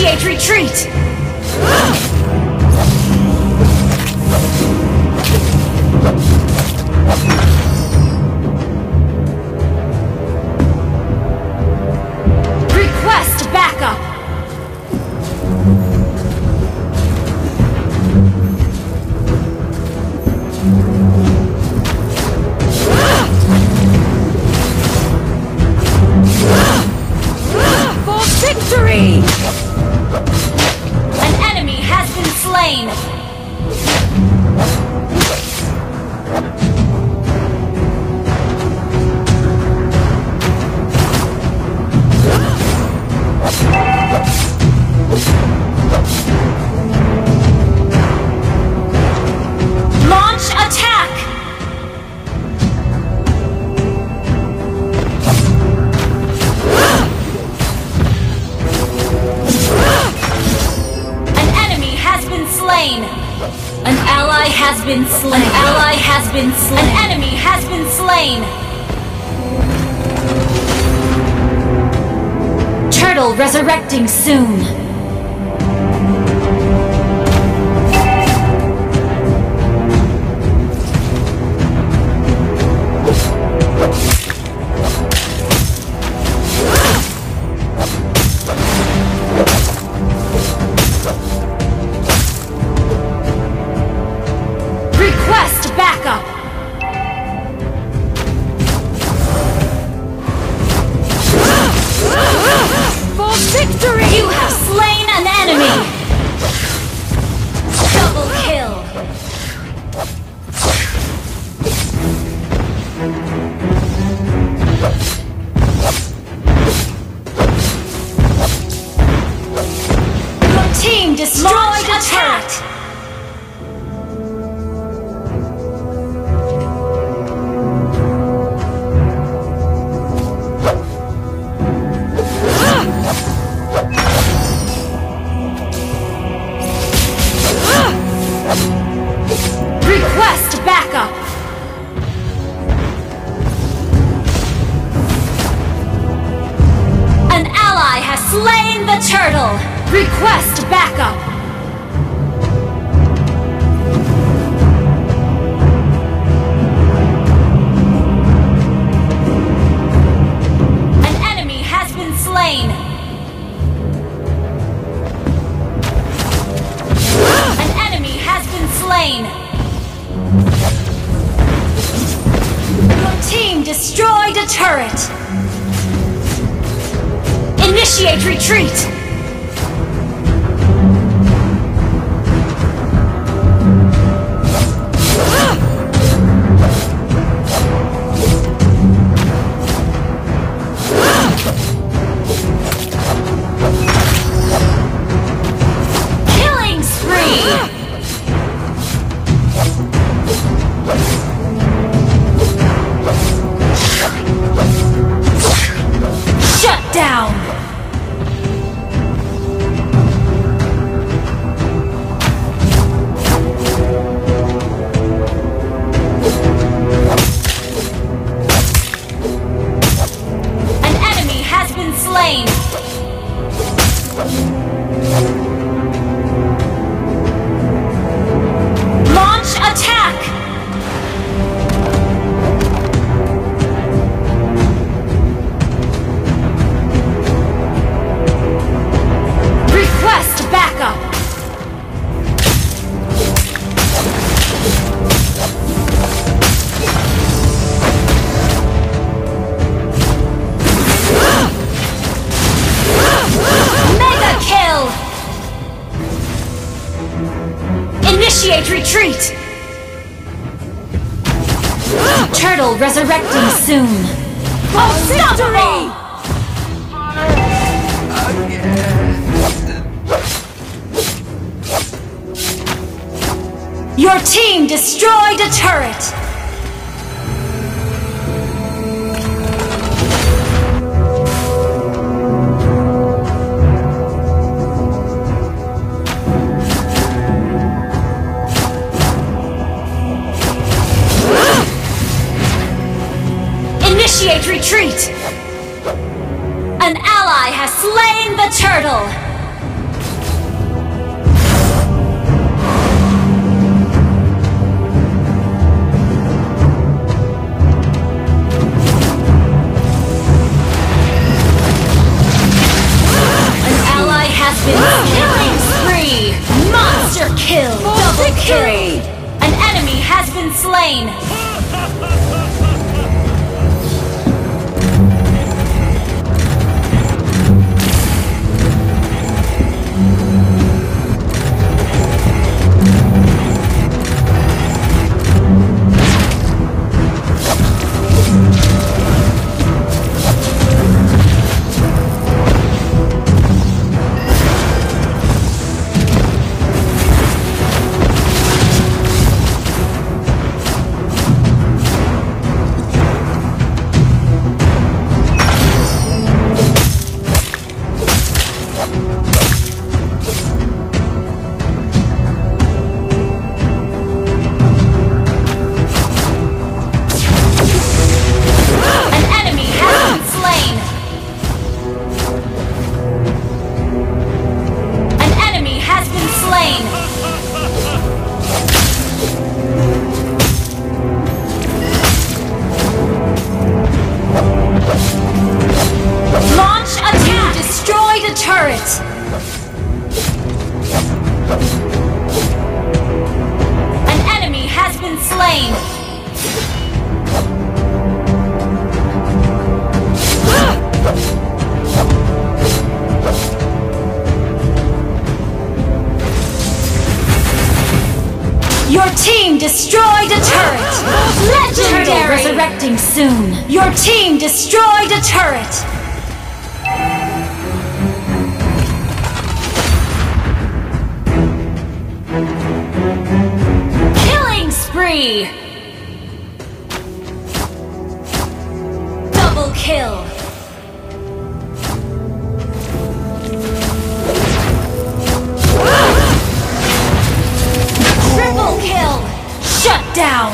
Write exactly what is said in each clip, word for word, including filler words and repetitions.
Initiate retreat! Request backup! For victory! An enemy has been slain! Been slain. An ally has been slain. An enemy has been slain. Turtle resurrecting soon. Request backup! An enemy has been slain! An enemy has been slain! Your team destroyed a turret! Initiate retreat! Initiate retreat! Turtle resurrecting soon! Unstoppable! Your team destroyed a turret! Initiate retreat! An ally has slain the turtle! slain! Your team destroyed a turret! Legendary! Resurrecting soon! Your team destroyed a turret! Killing spree! Double kill! Kill! Shut down!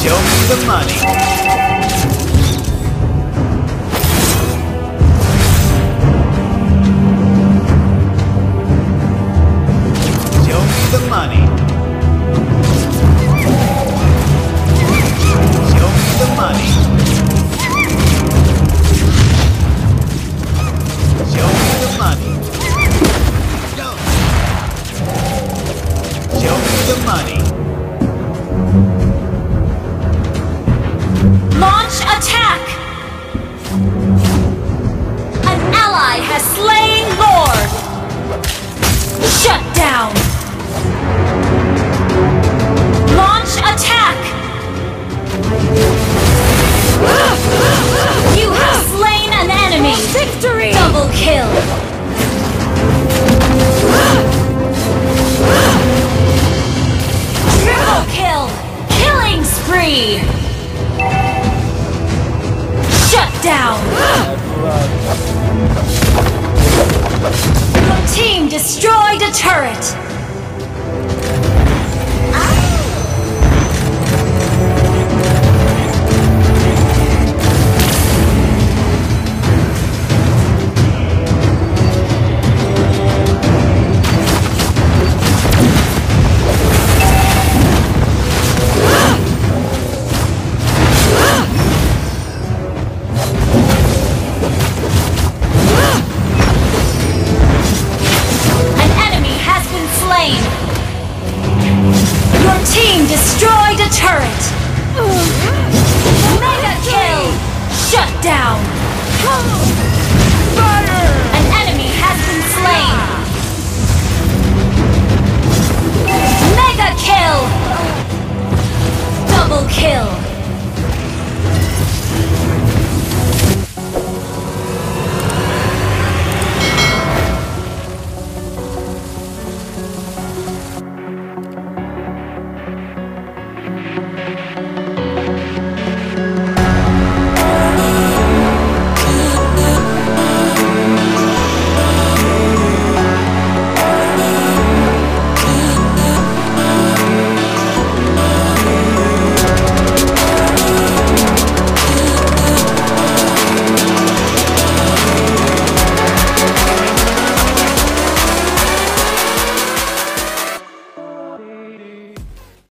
Show me the money! Show me the money! Show me the money! Money. Launch attack! An ally has slain Lord! Shut down! Launch attack! You have slain an enemy! Victory! Double kill! Kill! Killing spree! Shut down! Your team destroyed a turret! Destroyed a turret! Mega kill! Shut down! Fire! An enemy has been slain! Mega kill!